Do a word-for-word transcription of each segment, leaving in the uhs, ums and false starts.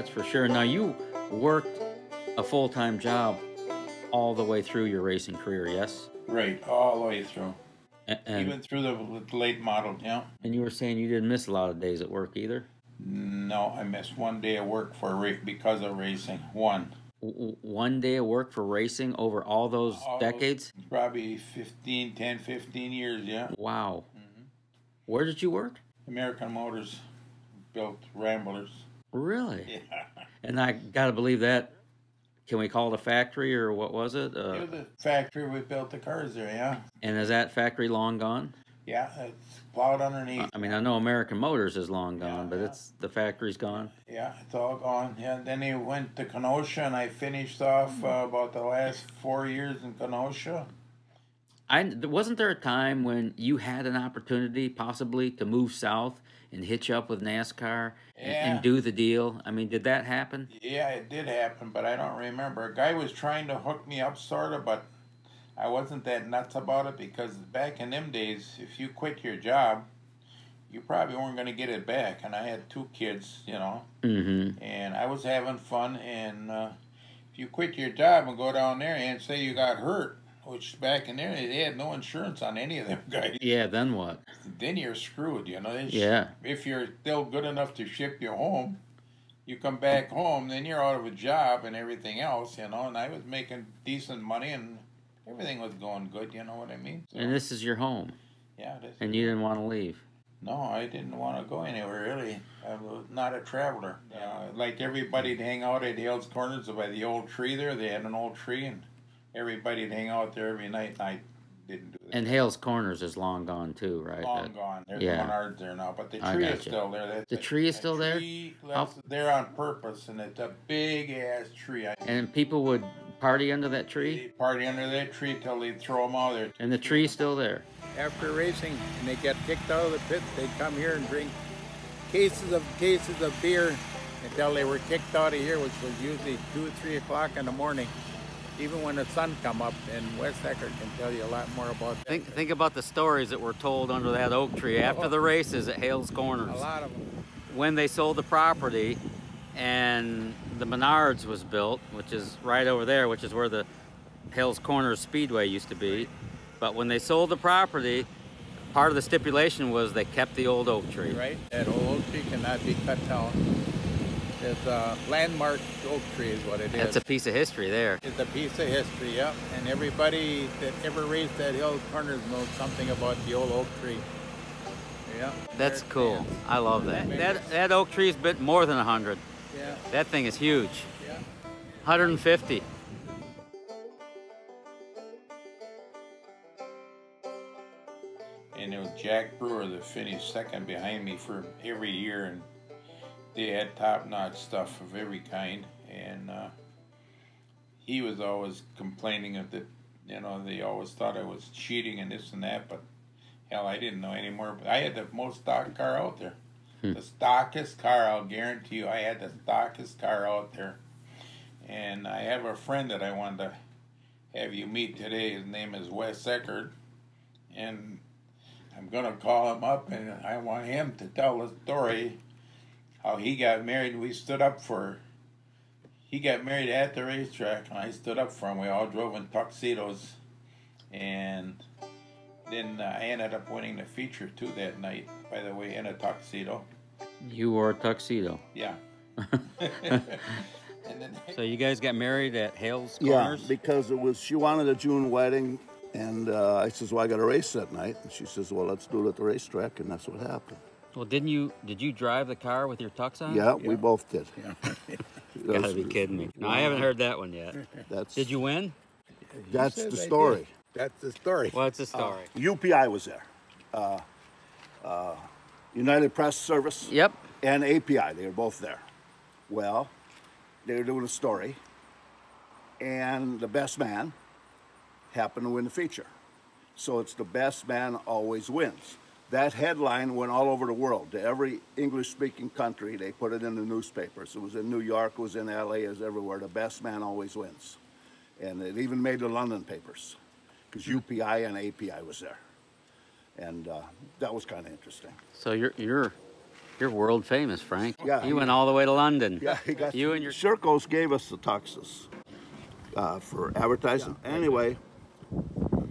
that's for sure. Now, you worked a full-time job all the way through your racing career, yes? Right, all the way through. And, and even through the late model, yeah. And you were saying you didn't miss a lot of days at work either? No, I missed one day of work for ra because of racing. One. W one day of work for racing over all those all decades? Those, probably fifteen, ten, fifteen years, yeah. Wow. Mm-hmm. Where did you work? American Motors built Ramblers. Really? Yeah. And I got to believe that. Can we call it a factory, or what was it? Uh, it was a factory. We built the cars there, yeah. And is that factory long gone? Yeah, it's plowed underneath. I mean, I know American Motors is long gone, yeah, but yeah. it's the factory's gone. Yeah, it's all gone. Yeah, and then he went to Kenosha, and I finished off uh, about the last four years in Kenosha. I, wasn't there a time when you had an opportunity possibly to move south and hitch up with NASCAR and, yeah. and do the deal? I mean, did that happen? Yeah, it did happen, but I don't remember. A guy was trying to hook me up, sort of, but I wasn't that nuts about it, because back in them days, if you quit your job, you probably weren't going to get it back. And I had two kids, you know, mm-hmm. and I was having fun. And uh, if you quit your job and go down there and say you got hurt, which back in there, they had no insurance on any of them guys. Yeah, then what? Then you're screwed, you know. It's, yeah. If you're still good enough to ship you home, you come back home, then you're out of a job and everything else, you know. And I was making decent money, and everything was going good, you know what I mean? So, and this is your home. Yeah, it is. And you didn't want to leave. No, I didn't want to go anywhere, really. I was not a traveler. Uh, like everybody'd hang out at Hales Corners by the old tree there. They had an old tree, and everybody'd hang out there every night, and I didn't do that. And Hales Corners is long gone, too, right? Long that, gone. There's yeah. Menards there now, but the tree is you. still there. That's the, the tree is still there? The tree left there on purpose, and it's a big-ass tree. I and people would party under that tree? They'd party under that tree till they'd throw them out of there. And the tree's still there? After racing, and they got kicked out of the pit, they'd come here and drink cases of cases of beer until they were kicked out of here, which was usually two or three o'clock in the morning. Even when the sun come up, and Wes Eckert can tell you a lot more about that. Think, think about the stories that were told under that oak tree after the races at Hales Corners. A lot of them. When they sold the property and the Menards was built, which is right over there, which is where the Hales Corners Speedway used to be. But when they sold the property, part of the stipulation was they kept the old oak tree. Right, that old oak tree cannot be cut down. It's a landmark oak tree is what it is. It's a piece of history there. It's a piece of history, yep. And everybody that ever raced at Hales Corners knows something about the old oak tree. Yeah. That's cool. I love that. That that oak tree's been more than a hundred. Yeah. That thing is huge. Yeah. a hundred and fifty. And it was Jack Brewer that finished second behind me for every year, and they had top-notch stuff of every kind, and uh, he was always complaining of the, you know, they always thought I was cheating and this and that, but hell, I didn't know anymore. But I had the most stock car out there. Hmm. The stockest car, I'll guarantee you, I had the stockest car out there. And I have a friend that I wanted to have you meet today. His name is Wes Eckert, and I'm going to call him up, and I want him to tell a story how he got married. We stood up for her. He got married at the racetrack, and I stood up for him. We all drove in tuxedos, and then uh, I ended up winning the feature too that night, by the way, in a tuxedo. You wore a tuxedo? Yeah. And then, so you guys got married at Hales Corners? Yeah, because it was, she wanted a June wedding, and uh, I says, well, I got a race that night. And she says, well, let's do it at the racetrack, and that's what happened. Well, didn't you, did you drive the car with your tux on? Yeah, yeah. We both did. Yeah. You gotta be kidding me. No, I haven't heard that one yet. That's, did you win? That's the story. That's the story. What's the story? Uh, U P I was there. Uh, uh, United Press Service. Yep. And A P I, they were both there. Well, they were doing a story, and the best man happened to win the feature. So it's the best man always wins. That headline went all over the world, to every English-speaking country. They put it in the newspapers. It was in New York, it was in L A, it was everywhere. The best man always wins. And it even made the London papers, because U P I and A P I was there. And uh, that was kind of interesting. So your, your You're world famous, Frank. Yeah, you went all the way to London. Yeah, he got you and your Circos gave us the tuxes uh, for advertising. Yeah. Anyway,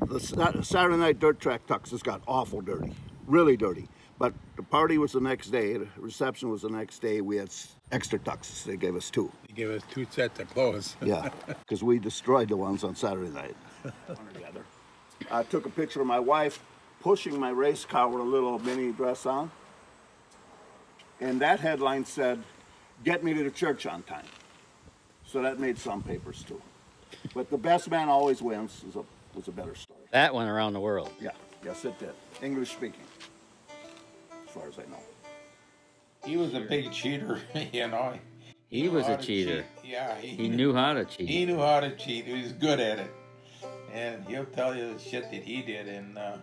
the Saturday Night Dirt Track tuxes got awful dirty, really dirty. But the party was the next day. The reception was the next day. We had extra tuxes. They gave us two. They gave us two sets of clothes. Yeah, because we destroyed the ones on Saturday night. One or the other. I took a picture of my wife pushing my race car with a little mini dress on. And that headline said, "Get me to the church on time." So that made some papers too. But the best man always wins is a, was a better story. That went around the world. Yeah, yes it did. English speaking. As far as I know. He was a big cheater, you know. He, he was a cheater. Cheat. Yeah. He, he knew how to cheat. He knew how to cheat. He was good at it. And he'll tell you the shit that he did. And, uh,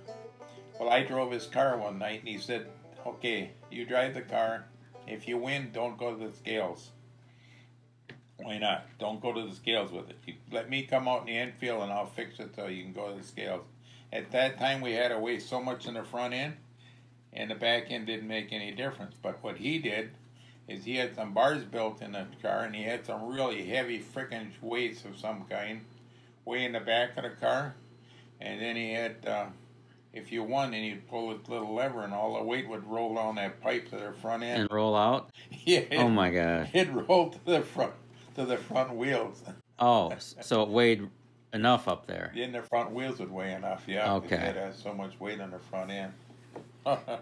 well, I drove his car one night, and he said, "Okay, you drive the car. If you win, don't go to the scales." Why not? Don't go to the scales with it. You let me come out in the infield, and I'll fix it so you can go to the scales. At that time, we had to weigh so much in the front end, and the back end didn't make any difference. But what he did is he had some bars built in the car, and he had some really heavy frickin' weights of some kind way in the back of the car. And then he had, uh, if you won, then you'd pull this little lever, and all the weight would roll down that pipe to the front end. And roll out? Yeah. It, oh, my God. It rolled to the front, to the front wheels. Oh, so it weighed enough up there. Then the front wheels would weigh enough, yeah. Okay. It had uh, so much weight on the front end.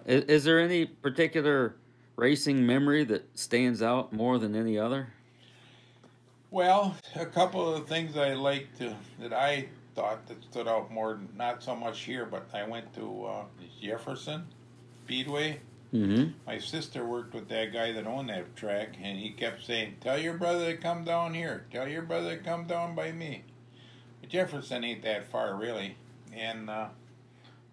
is, is there any particular racing memory that stands out more than any other? Well, a couple of things I liked to, that I thought that stood out more, not so much here, but I went to uh, Jefferson Speedway. Mm-hmm. My sister worked with that guy that owned that track, and he kept saying, "Tell your brother to come down here. Tell your brother to come down by me." But Jefferson ain't that far, really. And uh,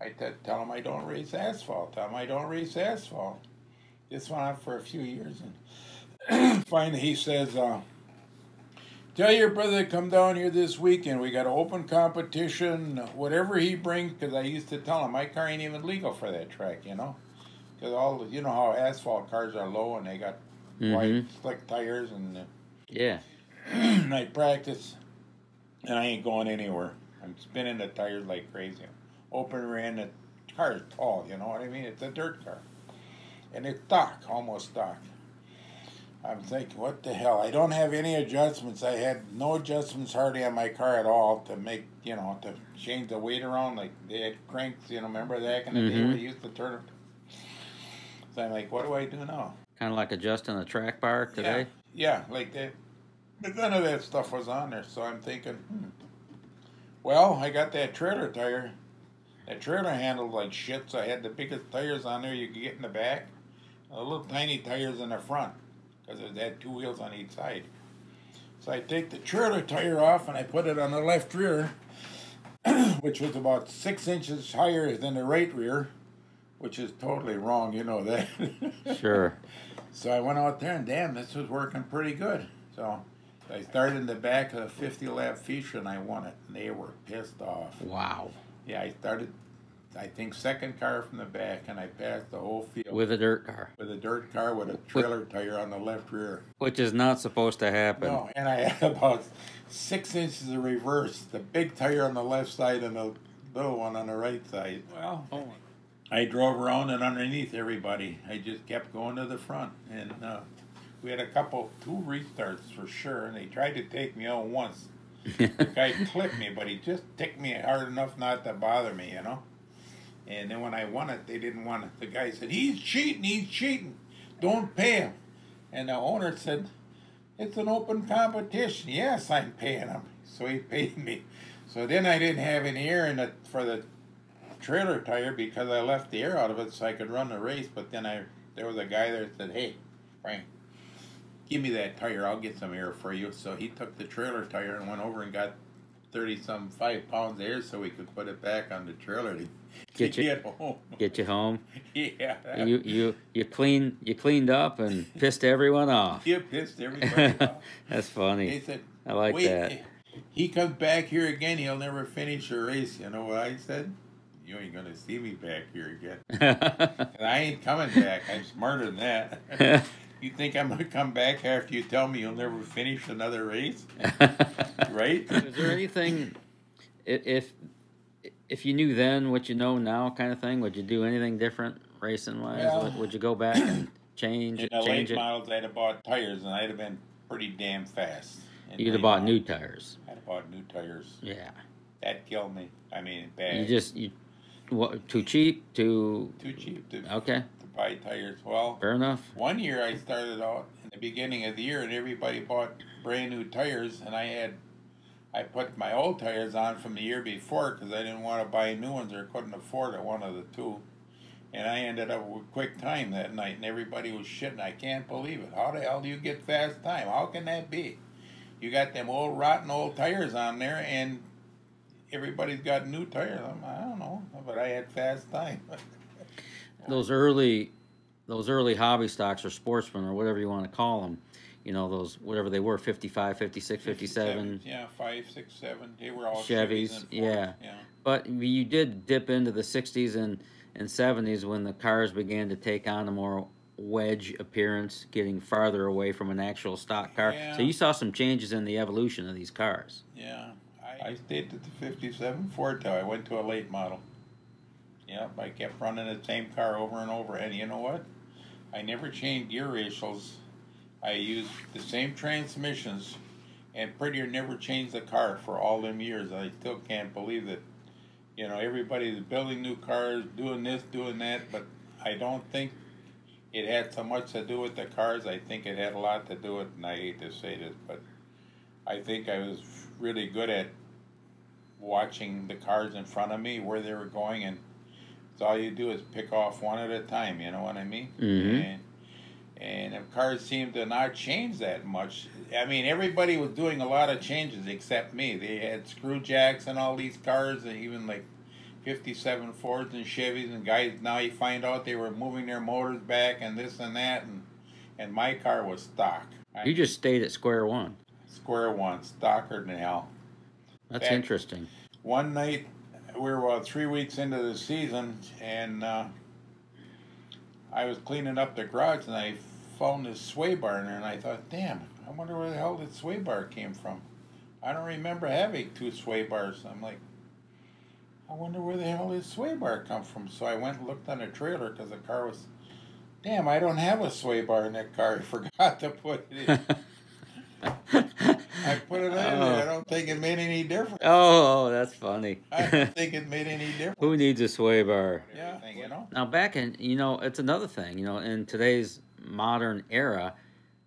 I tell him I don't race asphalt. Tell him I don't race asphalt. This went on for a few years, and finally he says, uh, "Tell your brother to come down here this weekend. We got an open competition. Whatever he brings," because I used to tell him my car ain't even legal for that track, you know, because all the, you know how asphalt cars are low and they got mm-hmm. wide slick tires and uh, yeah. And I practice, and I ain't going anywhere. I'm spinning the tires like crazy. Open rear, the car is tall, you know what I mean? It's a dirt car. And it's stock, almost stock. I'm thinking, what the hell? I don't have any adjustments. I had no adjustments hardly on my car at all to make, you know, to change the weight around. Like they had cranks, you know, remember that in the mm-hmm. day we used to turn it. So I'm like, what do I do now? Kind of like adjusting a track bar today? Yeah, yeah, like that. But none of that stuff was on there. So I'm thinking, hmm. Well, I got that trailer tire. The trailer handled like shit, so I had the biggest tires on there you could get in the back, and the little tiny tires in the front, because it had two wheels on each side. So I take the trailer tire off, and I put it on the left rear, which was about six inches higher than the right rear, which is totally wrong, you know that. Sure. So I went out there, and damn, this was working pretty good. So I started in the back of the fifty lap feature, and I won it, and they were pissed off. Wow. Yeah, I started, I think, second car from the back, and I passed the whole field. With a dirt car. With a dirt car with a trailer with, tire on the left rear. Which is not supposed to happen. No, and I had about six inches of reverse, the big tire on the left side and the little one on the right side. Well, oh. I drove around and underneath everybody. I just kept going to the front, and uh, we had a couple, two restarts for sure, and they tried to take me on once. The guy clipped me, but he just ticked me hard enough not to bother me, you know. And then when I won it, they didn't want it. The guy said, "He's cheating, he's cheating. Don't pay him." And the owner said, "It's an open competition." Yes, I'm paying him. So he paid me. So then I didn't have any air in it for the trailer tire because I left the air out of it so I could run the race. But then I there was a guy there that said, "Hey, Frank, give me that tire, I'll get some air for you." So he took the trailer tire and went over and got thirty-some five pounds of air so we could put it back on the trailer to get, you, get home. Get you home? Yeah. You you you clean you cleaned up and pissed everyone off. You pissed everybody off. That's funny. They said, I like Wait, that. He comes back here again, he'll never finish a race. You know what I said? you ain't gonna see me back here again. And I ain't coming back. I'm smarter than that. You think I'm gonna come back after you tell me you'll never finish another race? Right? Is there anything, if if you knew then what you know now, kind of thing, would you do anything different racing wise? Well, would you go back and change? In the change late it? models, I'd have bought tires, and I'd have been pretty damn fast. And You'd have bought models, new tires. I'd have bought new tires. Yeah. That killed me. I mean, bad. You just you, what? Too cheap. Too. Too cheap. To, okay. buy tires. Well, fair enough. One year I started out in the beginning of the year and everybody bought brand new tires, and I had I put my old tires on from the year before because I didn't want to buy new ones or couldn't afford it, one of the two. And I ended up with quick time that night, and everybody was shitting. I can't believe it. How the hell do you get fast time? How can that be? You got them old rotten old tires on there and everybody's got new tires. I'm, I don't know, but I had fast time. Those early, those early hobby stocks or sportsmen or whatever you want to call them, you know, those, whatever they were, fifty-five, fifty-six, fifty-seven. Yeah, five, six, seven. They were all Chevys. Chevys and yeah. yeah. But you did dip into the sixties and, and seventies when the cars began to take on a more wedge appearance, getting farther away from an actual stock car. Yeah. So you saw some changes in the evolution of these cars. Yeah. I, I stayed at the fifty-seven Ford till I went to a late model. Yep, I kept running the same car over and over, and you know what? I never changed gear ratios. I used the same transmissions, and pretty never changed the car for all them years. I still can't believe that, you know, everybody's building new cars, doing this, doing that, but I don't think it had so much to do with the cars. I think it had a lot to do with, and I hate to say this, but I think I was really good at watching the cars in front of me, where they were going, and all you do is pick off one at a time, you know what I mean? Mm-hmm. And and if cars seem to not change that much. I mean, everybody was doing a lot of changes except me. They had screw jacks and all these cars, and even like fifty-seven Fords and Chevys and guys. Now you find out they were moving their motors back and this and that, and and my car was stock. I, you just stayed at square one. Square one, stocker than hell. That's back, interesting. One night, we were about three weeks into the season, and uh, I was cleaning up the garage, and I found this sway bar in there, and I thought, damn, I wonder where the hell that sway bar came from. I don't remember having two sway bars. I'm like, I wonder where the hell this sway bar come from. So I went and looked on the trailer because the car was, damn, I don't have a sway bar in that car. I forgot to put it in. I put it in there. Oh. I don't think it made any difference. Oh, that's funny. I don't think it made any difference. Who needs a sway bar? Yeah. You know? Now, back in, you know, it's another thing. You know, in today's modern era,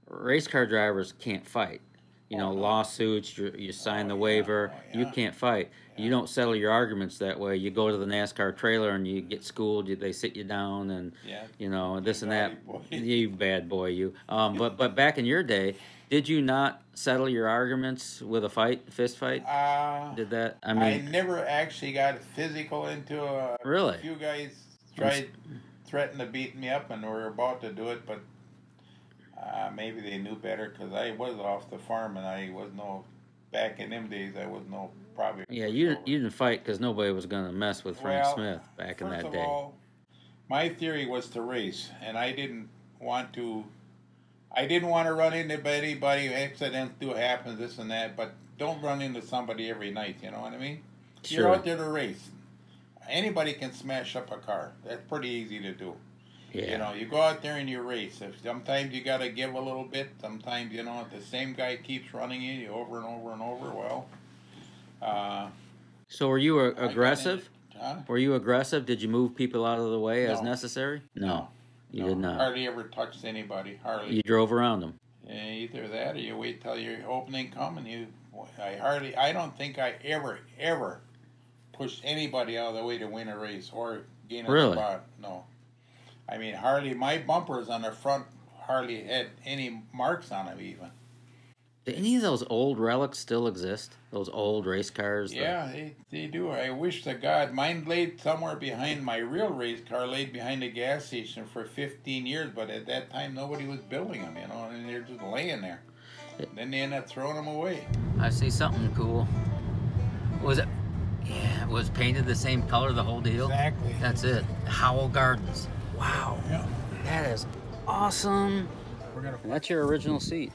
race car drivers can't fight. You oh, know, no. lawsuits, you, you sign oh, the waiver. Yeah. Oh, yeah. You can't fight. Yeah. You don't settle your arguments that way. You go to the NASCAR trailer and you get schooled. They sit you down and, yeah. you know, this you and that. Boy. You bad boy, you. Um, but, but back in your day, did you not settle your arguments with a fight, fist fight? Uh, Did that? I mean, I never actually got physical into a. Really? A few guys tried, threatened to beat me up, and were about to do it, but uh, maybe they knew better because I was off the farm, and I was no. Back in them days, I was no probably. Yeah, you didn't. You didn't fight because nobody was going to mess with Frank well, Smith back in that day. First of all, my theory was to race, and I didn't want to. I didn't want to run into anybody. Accidents do happen, this and that, but don't run into somebody every night, you know what I mean? Sure. You're out there to race. Anybody can smash up a car. That's pretty easy to do. Yeah. You know, you go out there and you race. If sometimes you got to give a little bit. Sometimes, you know, if the same guy keeps running you, you over and over and over, well. Uh, so were you a aggressive? Huh? Were you aggressive? Did you move people out of the way no. as necessary? No. no. You no, did not. Hardly ever touched anybody. Hardly. You drove around them. Yeah, either that, or you wait till your opening come, and you. I hardly. I don't think I ever, ever pushed anybody out of the way to win a race or gain a really? spot. No. I mean, hardly. My bumpers on the front hardly had any marks on them, even. Do any of those old relics still exist? Those old race cars? Yeah, they, they do. I wish to God. Mine laid somewhere behind my real race car, laid behind a gas station for fifteen years, but at that time nobody was building them, you know, and they're just laying there. And then they end up throwing them away. I see something cool. Was it? Yeah. was painted the same color, the whole deal? Exactly. That's it. Howell Gardens. Wow. Yeah. That is awesome. We're gonna... That's your original seat.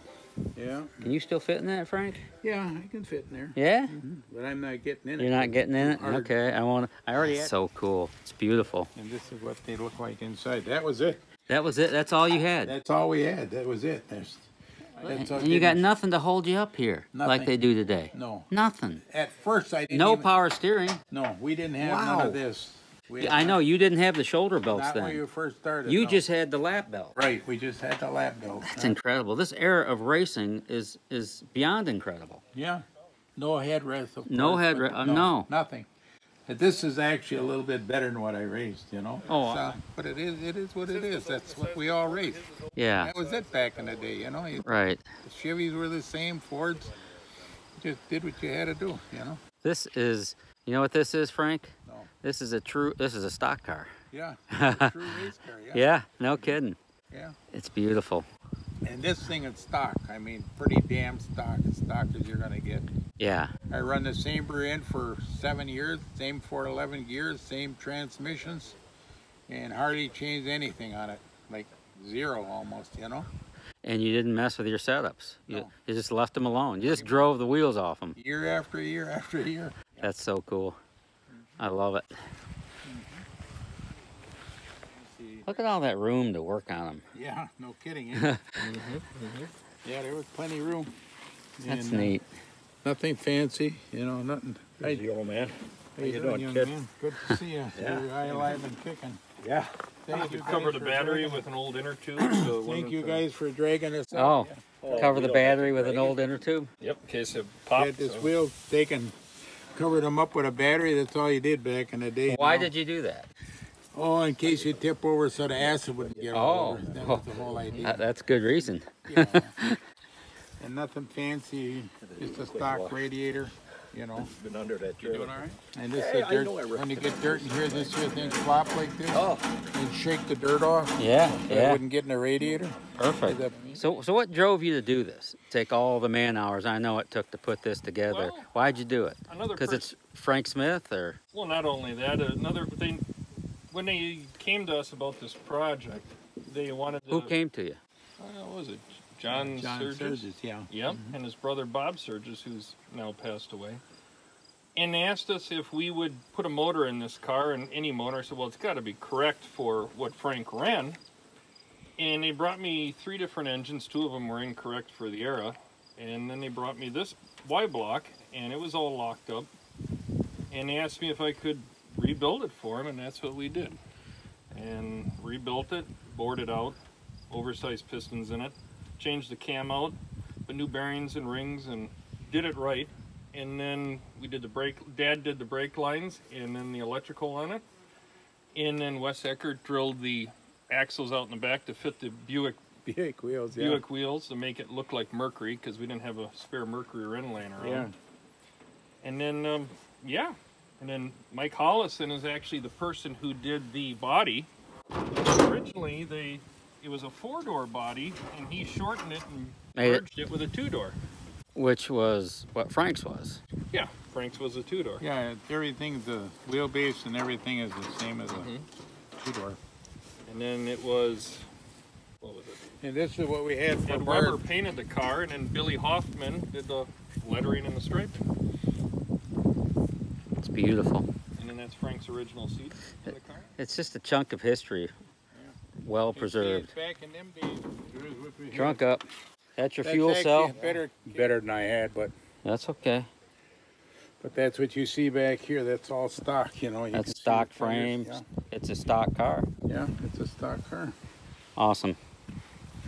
Yeah. Can you still fit in that, Frank? Yeah, I can fit in there. Yeah? Mm-hmm. But I'm not getting in it. You're not getting in it? Hard. Okay. I want. I already. That's had... so cool. It's beautiful. And this is what they look like inside. That was it. That was it. That's all you had. That's all we had. That was it. There's. And, and you got nothing to hold you up here, nothing. Like they do today. No. Nothing. At first, I didn't No even, power steering. No, we didn't have wow. none of this. We I know, none. You didn't have the shoulder belts Not then. Not when you first started. You no. just had the lap belt. Right, we just had the lap belt. That's huh? incredible. This era of racing is, is beyond incredible. Yeah. No headrest. Of no headrest. Uh, no, no. Nothing. This is actually a little bit better than what I raced, you know. Oh, uh, but it is, it is what it is. That's what we all raced. Yeah, that was it back in the day, you know. Right. The Chevys were the same, Fords. You just did what you had to do, you know. This is, you know what this is, Frank? No. This is a true. This is a stock car. Yeah. A true race car. Yeah. Yeah. No kidding. Yeah. It's beautiful. And this thing is stock. I mean, pretty damn stock. As stock as you're gonna get. Yeah. I run the same rear end for seven years, same four eleven gears, same transmissions, and hardly changed anything on it. Like zero almost, you know? And you didn't mess with your setups. No. You, you just left them alone. You just drove the wheels off them. Year after year after year. That's so cool. Mm-hmm. I love it. Mm-hmm. Look at all that room to work on them. Yeah, no kidding. Eh? mm-hmm, mm-hmm. Yeah, there was plenty of room. That's and, neat. Uh, Nothing fancy, you know, nothing. Hey, you old man. How you doing, young man? Good to see you. Yeah. You're alive and kicking. Yeah. Thank you. Cover the battery with an old inner tube. So thank you guys for dragging us out. Oh, cover the battery with an old inner tube? Yep, in case it pops. Get this wheel taken, covered them up with a battery. That's all you did back in the day. Why did you do that? Oh, in case you tip over so the acid wouldn't get all over. That was the whole idea. That's good reason. Yeah. And nothing fancy, just a stock radiator, you know. It's been under that tree. You doing all right? And this hey, is dirt. I I when you get dirt in here this year, things flop like this. Oh. And shake the dirt off. Yeah, so yeah. It wouldn't get in the radiator. Perfect. So so what drove you to do this? Take all the man hours I know it took to put this together. Well, why'd you do it? Because it's Frank Smith or? Well, not only that, another thing, when they came to us about this project, they wanted to... Who came to you? Uh, what was it? John, John Surges, Surges, yeah. Yep, mm-hmm. And his brother Bob Surges, who's now passed away, and asked us if we would put a motor in this car, and any motor. I said, well, it's got to be correct for what Frank ran. And they brought me three different engines. Two of them were incorrect for the era. And then they brought me this Y block, and it was all locked up. And they asked me if I could rebuild it for him, and that's what we did. And rebuilt it, bored it out, oversized pistons in it. Changed the cam out, put new bearings and rings, and did it right. And then we did the brake, Dad did the brake lines, and then the electrical on it. And then Wes Eckert drilled the axles out in the back to fit the Buick Buick wheels, yeah. Buick wheels to make it look like Mercury, because we didn't have a spare Mercury rim laying around. Yeah. And then, um, yeah. And then Mike Hollison is actually the person who did the body. Originally, they... It was a four-door body, and he shortened it and merged it. it with a two-door. Which was what Frank's was. Yeah, Frank's was a two-door. Yeah, everything, the wheelbase and everything is the same as mm-hmm. a two-door. And then it was, what was it? And this is what we had for Ed Weber painted the car, and then Billy Hoffman did the lettering and the striping. It's beautiful. And then that's Frank's original seat in the car. It's just a chunk of history. Well preserved. Back in them days. Drunk up. That's your that's fuel cell. Better, better than I had, but that's okay. But that's what you see back here. That's all stock, you know. You that's stock frames. Yeah. It's a stock car. Yeah, it's a stock car. Awesome.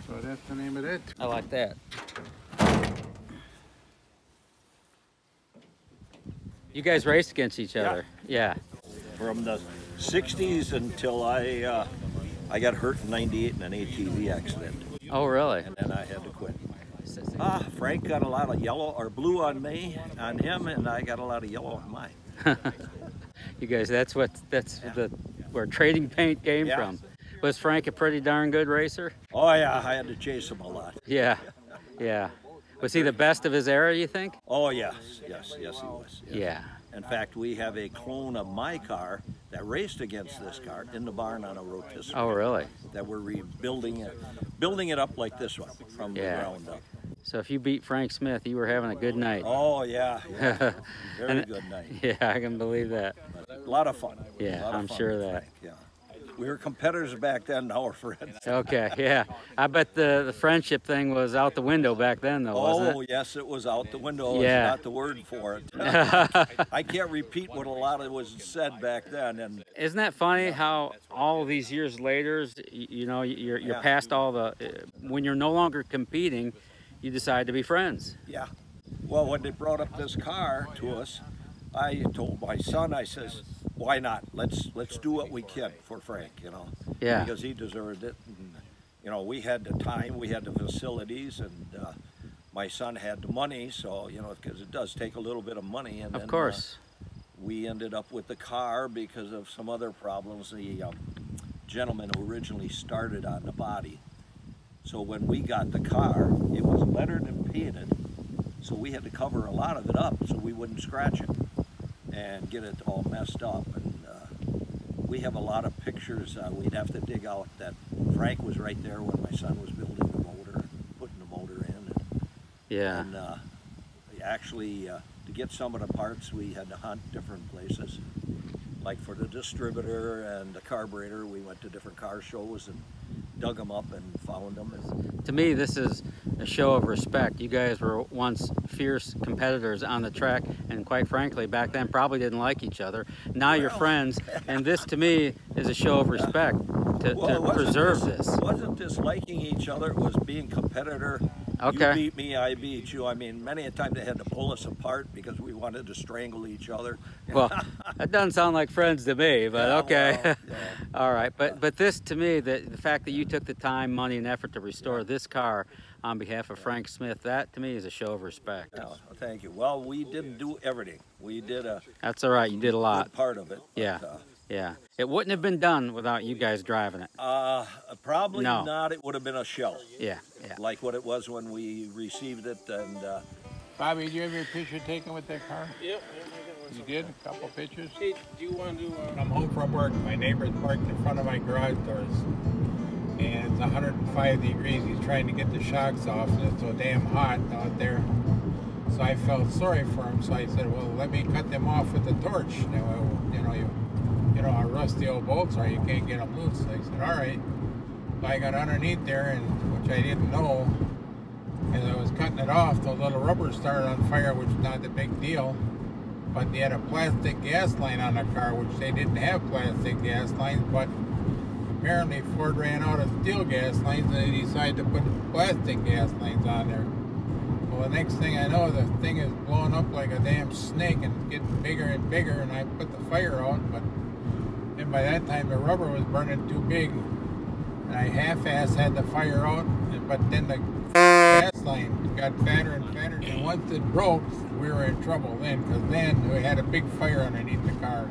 So that's the name of it. I like that. You guys raced against each other. Yeah. yeah. From the sixties until I. Uh, I got hurt in ninety-eight in an A T V accident. Oh, really? And then I had to quit. Ah, Frank got a lot of yellow or blue on me, on him, and I got a lot of yellow on mine. You guys, that's what that's yeah. the where trading paint came yeah. from. Was Frank a pretty darn good racer? Oh yeah, I had to chase him a lot. Yeah, yeah. Was he the best of his era, you think? Oh yes, yes, yes he was. Yes. Yeah. In fact, we have a clone of my car that raced against this car in the barn on a rotisserie. Oh, really? That we're rebuilding it, building it up like this one from yeah. the ground up. So if you beat Frank Smith, you were having a good night. Oh, yeah. yeah. Very and, good night. Yeah, I can believe that. A lot of fun. Yeah, I'm sure that. Frank, yeah. We were competitors back then, now we're friends. Okay, yeah. I bet the, the friendship thing was out the window back then, though, wasn't it? Oh, yes, it was out the window. Yeah. It's not the word for it. I can't repeat what a lot of was said back then. And isn't that funny how all these years later, you know, you're, you're yeah. past all the... When you're no longer competing, you decide to be friends. Yeah. Well, when they brought up this car to us, I told my son, I says, why not? Let's let's do what we can for Frank, you know. Yeah. Because he deserved it. And, you know, we had the time, we had the facilities, and uh, my son had the money. So, you know, because it does take a little bit of money. And then, of course. Uh, we ended up with the car because of some other problems. The um, gentleman who originally started on the body. So when we got the car, it was lettered and painted. So we had to cover a lot of it up so we wouldn't scratch it and get it all messed up. And uh, we have a lot of pictures uh, we'd have to dig out that Frank was right there when my son was building the motor, putting the motor in. And, yeah. And uh, actually, uh, to get some of the parts, we had to hunt different places. Like for the distributor and the carburetor, we went to different car shows and dug them up and found them. And to me, this is a show of respect. You guys were once fierce competitors on the track, and quite frankly, back then probably didn't like each other. Now well, you're friends, and this to me is a show of respect to, well, to preserve this. It wasn't just liking each other, it was being competitor. Okay. You beat me, I beat you. I mean, many a time they had to pull us apart because we wanted to strangle each other. Well, that doesn't sound like friends to me, but yeah, okay. Well, yeah. All right, but but this to me, the, the fact that you took the time, money, and effort to restore yeah. this car on behalf of yeah. Frank Smith, that to me is a show of respect. Yeah, thank you. Well, we didn't do everything. We did a... That's all right, you did a lot. Part of it. Yeah. But, uh, yeah, it wouldn't have been done without you guys driving it. Uh, probably no. not. It would have been a shell. Yeah, yeah. Like what it was when we received it. And uh... Bobby, did you have your picture taken with that car? Yep. You did? A couple yeah. pictures? Hey, do you want to do... Uh... I'm home from work. My neighbor's parked in front of my garage doors. And it's one hundred five degrees. He's trying to get the shocks off. And it's so damn hot out there. So I felt sorry for him. So I said, well, let me cut them off with the torch. Now, you know, you... You know how rusty old bolts are, you can't get them loose. So I said, all right. So I got underneath there, and which I didn't know. As I was cutting it off, the little rubber started on fire, which is not the big deal. But they had a plastic gas line on the car, which they didn't have plastic gas lines, but apparently Ford ran out of steel gas lines, and they decided to put plastic gas lines on there. Well, the next thing I know, the thing is blowing up like a damn snake, and it's getting bigger and bigger, and I put the fire out, but and by that time the rubber was burning too big, and I half-ass had the fire out, but then the gas line got fatter and fatter, and once it broke, we were in trouble then, because then we had a big fire underneath the car.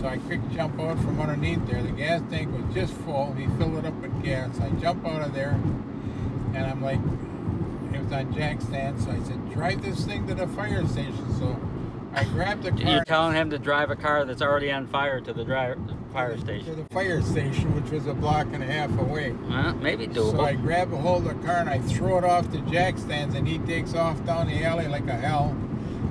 So I quick jump out from underneath there. The gas tank was just full. He filled it up with gas. I jump out of there, and I'm like, it was on jack stand, so I said, drive this thing to the fire station. So I grabbed the car. You're telling him to drive a car that's already on fire to the driver, fire station. To the fire station, which was a block and a half away. Well, maybe doable. So I grab a hold of the car and I throw it off the jack stands, and he takes off down the alley like a hell.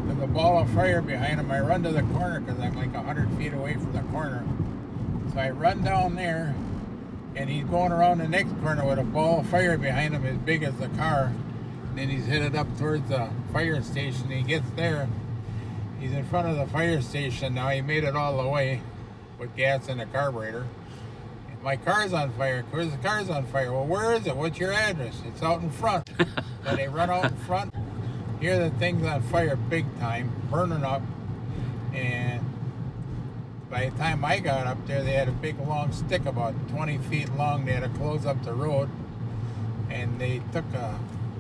With a ball of fire behind him, I run to the corner because I'm like a hundred feet away from the corner. So I run down there, and he's going around the next corner with a ball of fire behind him as big as the car. And then he's headed up towards the fire station. He gets there. He's in front of the fire station now. He made it all the way with gas in a carburetor. My car's on fire. Of course, the car's on fire. Well, where is it? What's your address? It's out in front. So they run out in front. Here the thing's on fire big time, burning up. And by the time I got up there, they had a big long stick about twenty feet long. They had to close up the road. And they took a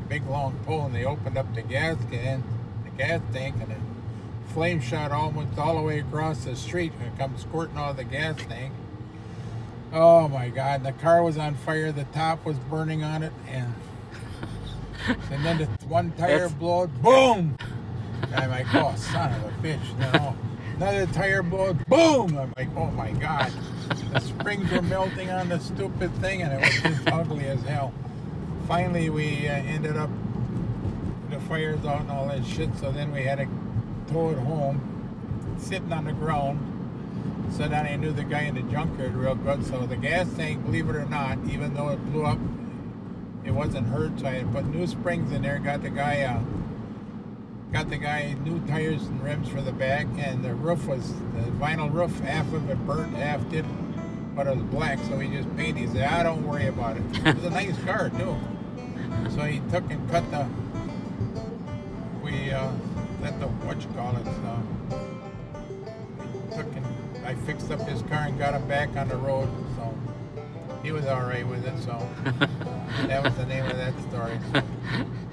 big long pole and they opened up the gas can, the gas tank, and it flame shot almost all the way across the street and come squirting out of the gas tank. Oh my God, the car was on fire, the top was burning on it, and and then the one tire blowed, boom! I'm like, oh, son of a bitch, no. Another tire blow, boom! I'm like, oh my God. The springs were melting on the stupid thing, and it was just ugly as hell. Finally, we uh, ended up, the fire's out and all that shit, so then we had to tow it home, sitting on the ground. So then I knew the guy in the junkyard real good, so the gas tank, believe it or not, even though it blew up, it wasn't hurt, so I had put new springs in there, got the guy uh, got the guy new tires and rims for the back, and the roof was, the vinyl roof, half of it burnt, half didn't, but it was black, so he just painted. He said, ah, don't worry about it. It was a nice car, too. So he took and cut the, we, uh, let the, what you call it, uh, took and I fixed up his car and got him back on the road, so he was all right with it, so that was the name of that story. So.